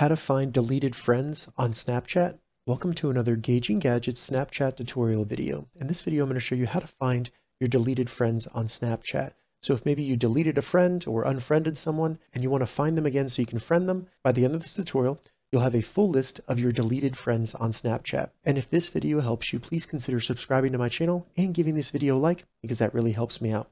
How to find deleted friends on Snapchat. Welcome to another Gauging Gadgets Snapchat tutorial video. In this video, I'm going to show you how to find your deleted friends on Snapchat. So if maybe you deleted a friend or unfriended someone and you want to find them again so you can friend them, by the end of this tutorial, you'll have a full list of your deleted friends on Snapchat. And if this video helps you, please consider subscribing to my channel and giving this video a like because that really helps me out. All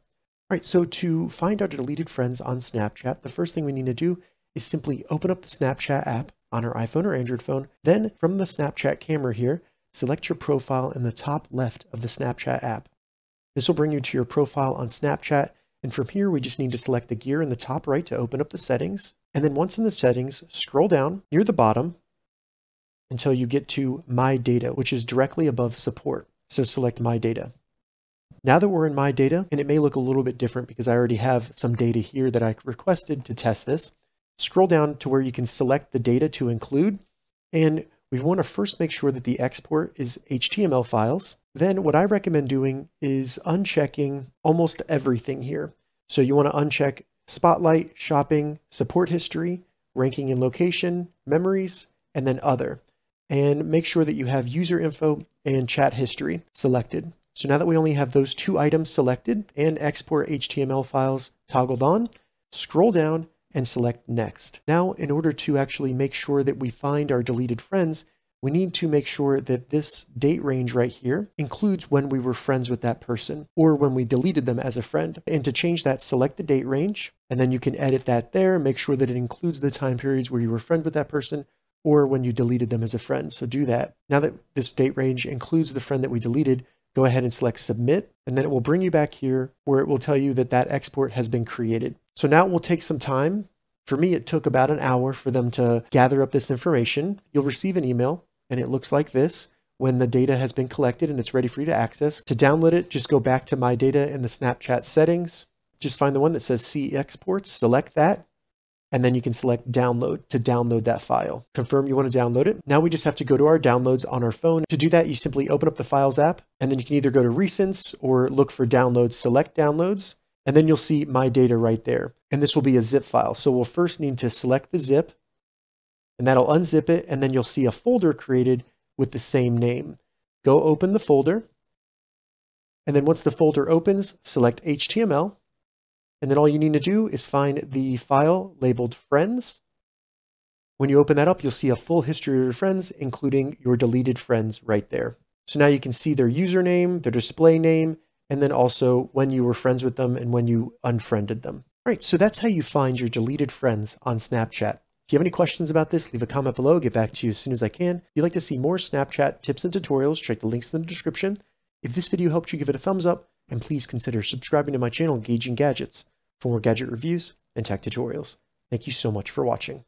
right, so to find our deleted friends on Snapchat, the first thing we need to do is simply open up the Snapchat app on our iPhone or Android phone. Then from the Snapchat camera here, select your profile in the top left of the Snapchat app. This will bring you to your profile on Snapchat. And from here, we just need to select the gear in the top right to open up the settings. And then once in the settings, scroll down near the bottom until you get to My Data, which is directly above Support. So select My Data. Now that we're in My Data, and it may look a little bit different because I already have some data here that I requested to test this, scroll down to where you can select the data to include. And we want to first make sure that the export is HTML files. Then what I recommend doing is unchecking almost everything here. So you want to uncheck Spotlight, Shopping, Support History, Ranking and Location, Memories, and then Other. And make sure that you have User Info and Chat History selected. So now that we only have those two items selected and Export HTML files toggled on, scroll down and select Next. Now, in order to actually make sure that we find our deleted friends, we need to make sure that this date range right here includes when we were friends with that person or when we deleted them as a friend. And to change that, select the date range, and then you can edit that there, make sure that it includes the time periods where you were friends with that person or when you deleted them as a friend. So do that. Now that this date range includes the friend that we deleted, go ahead and select Submit, and then it will bring you back here where it will tell you that that export has been created. So now it will take some time. For me, it took about an hour for them to gather up this information. You'll receive an email, and it looks like this when the data has been collected and it's ready for you to access. To download it, just go back to My Data in the Snapchat settings. Just find the one that says See Exports, select that, and then you can select Download to download that file. Confirm you want to download it. Now we just have to go to our downloads on our phone. To do that, you simply open up the Files app, and then you can either go to Recents or look for Downloads, select Downloads, and then you'll see My Data right there. And this will be a zip file. So we'll first need to select the zip, and that'll unzip it, and then you'll see a folder created with the same name. Go open the folder, and then once the folder opens, select HTML, and then all you need to do is find the file labeled Friends. When you open that up, you'll see a full history of your friends, including your deleted friends right there. So now you can see their username, their display name, and then also when you were friends with them and when you unfriended them. All right, so that's how you find your deleted friends on Snapchat. If you have any questions about this, leave a comment below. I'll get back to you as soon as I can. If you'd like to see more Snapchat tips and tutorials, check the links in the description. If this video helped you, give it a thumbs up, and please consider subscribing to my channel, Gauging Gadgets, for more gadget reviews and tech tutorials. Thank you so much for watching.